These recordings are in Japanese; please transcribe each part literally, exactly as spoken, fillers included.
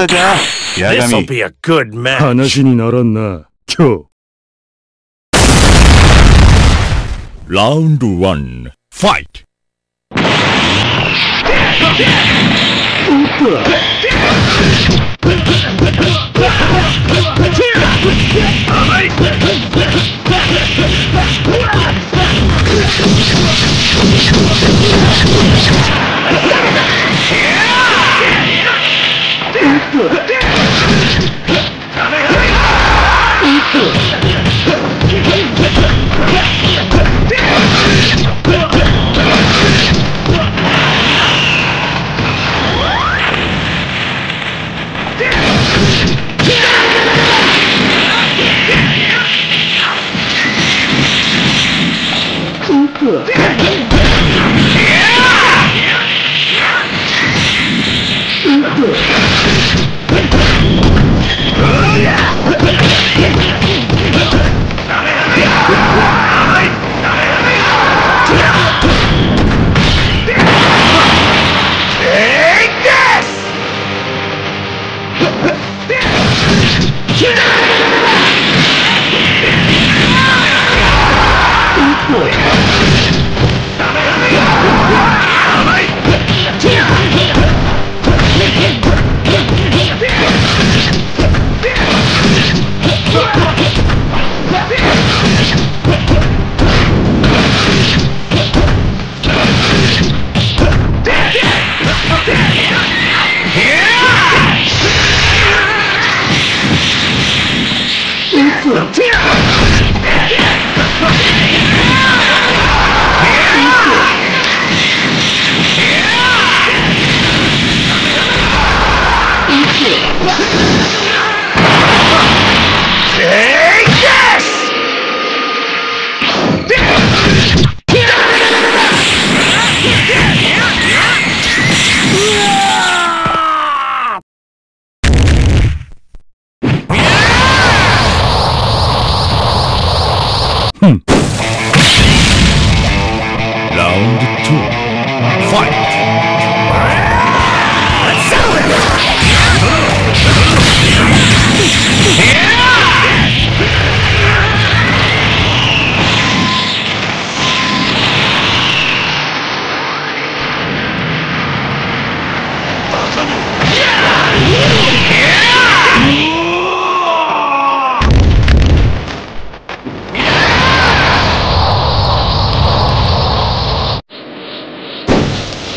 したか八神。話にならんな、今日。ラウンドワン、ファイト。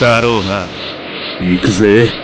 だろうな。行くぜ。